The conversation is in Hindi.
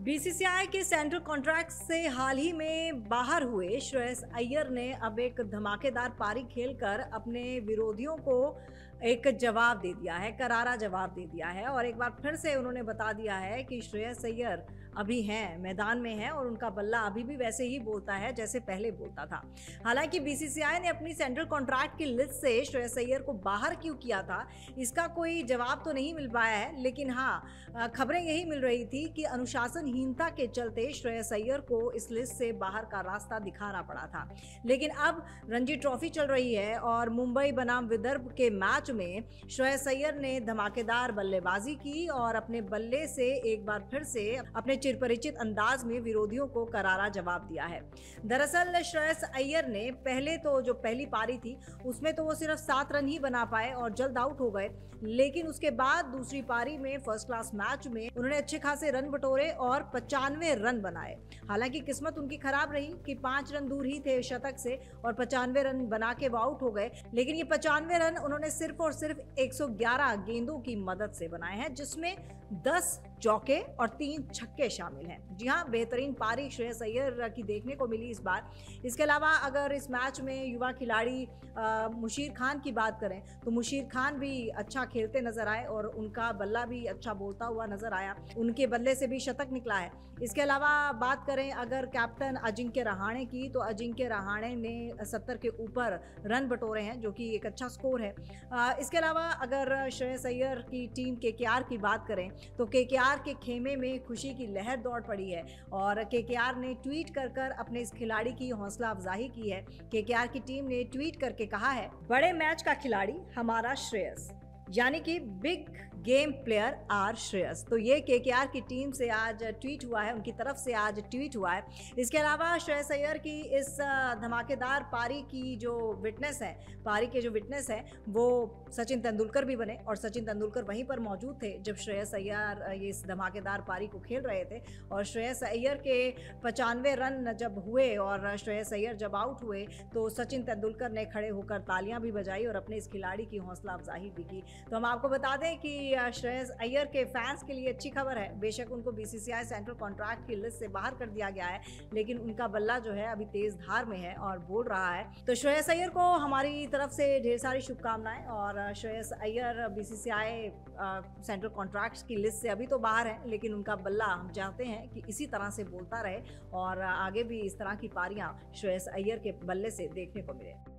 बीसीसीआई के सेंट्रल कॉन्ट्रैक्ट से हाल ही में बाहर हुए श्रेयस अय्यर ने अब एक धमाकेदार पारी खेलकर अपने विरोधियों को एक जवाब दे दिया है, करारा जवाब दे दिया है। और एक बार फिर से उन्होंने बता दिया है कि श्रेयस अय्यर अभी हैं, मैदान में हैं और उनका बल्ला अभी भी वैसे ही बोलता है जैसे पहले बोलता था। हालांकि बीसीसीआई ने अपनी सेंट्रल कॉन्ट्रैक्ट की लिस्ट से श्रेयस अय्यर को बाहर क्यों किया था, इसका कोई जवाब तो नहीं मिल पाया है, लेकिन हाँ, खबरें यही मिल रही थी कि अनुशासनहीनता के चलते श्रेयस अय्यर को इस लिस्ट से बाहर का रास्ता दिखाना पड़ा था। लेकिन अब रणजी ट्रॉफी चल रही है और मुंबई बनाम विदर्भ के मैच में श्रेयस अय्यर ने धमाकेदार बल्लेबाजी की और अपने बल्ले से एक बार फिर से अपने चिरपरिचित अंदाज में विरोधियों को करारा जवाब दिया है। दरअसल श्रेयस अय्यर ने पहले तो जो पहली पारी थी उसमें तो वो सिर्फ 7 रन ही बना पाए और जल्द आउट हो गए, लेकिन उसके बाद दूसरी पारी में फर्स्ट क्लास मैच में उन्होंने अच्छे खासे रन बटोरे और 95 रन बनाए। हालांकि किस्मत उनकी खराब रही कि 5 रन दूर ही थे शतक से और 95 रन बना के वो आउट हो गए, लेकिन ये 95 रन उन्होंने सिर्फ और सिर्फ 111 गेंदों की मदद से बनाए हैं, जिसमें 10 चौके और 3 छक्के शामिल हैं। जी हाँ, बेहतरीन पारी श्रेयस अय्यर की देखने को मिली इस बार। इसके अलावा अगर इस मैच में युवा खिलाड़ी मुशीर खान की बात करें तो मुशीर खान भी अच्छा खेलते नजर आए और उनका बल्ला भी अच्छा बोलता हुआ नजर आया, उनके बल्ले से भी शतक निकला है। इसके अलावा बात करें अगर कैप्टन अजिंक्य रहाणे की तो अजिंक्य रहाणे ने 70 के ऊपर रन बटोरे हैं, जो कि एक अच्छा स्कोर है। इसके अलावा अगर श्रेयस अय्यर की टीम केकेआर की बात करें तो केकेआर के खेमे में खुशी की लहर दौड़ पड़ी है और केकेआर ने ट्वीट कर अपने इस खिलाड़ी की हौसला अफजाई की है। केकेआर की टीम ने ट्वीट करके कहा है, बड़े मैच का खिलाड़ी हमारा श्रेयस, यानी कि big game player are Shreyas. तो ये केकेआर की टीम से आज ट्वीट हुआ है, उनकी तरफ से आज ट्वीट हुआ है। इसके अलावा श्रेयस अय्यर की इस धमाकेदार पारी की जो विटनेस है, पारी के जो विटनेस है, वो सचिन तेंदुलकर भी बने और सचिन तेंदुलकर वहीं पर मौजूद थे जब श्रेयस अय्यर ये इस धमाकेदार पारी को खेल रहे थे। और श्रेयस अय्यर के 95 रन जब हुए और श्रेयस अय्यर जब आउट हुए तो सचिन तेंदुलकर ने खड़े होकर तालियां भी बजाई और अपने इस खिलाड़ी की हौसला अफजाई भी की। तो हम आपको बता दें कि श्रेयस अय्यर के फैंस के लिए अच्छी खबर है। बेशक उनको बीसीसीआई सेंट्रल कॉन्ट्रैक्ट की लिस्ट से बाहर कर दिया गया है, लेकिन उनका बल्ला जो है अभी तेज धार में है और बोल रहा है। तो श्रेयस अय्यर को हमारी तरफ से ढेर सारी शुभकामनाएं। और Shreyas Iyer BCCI central contract की लिस्ट से अभी तो बाहर है, लेकिन उनका बल्ला हम चाहते हैं कि इसी तरह से बोलता रहे और आगे भी इस तरह की पारियां श्रेयस अय्यर के बल्ले से देखने को मिले।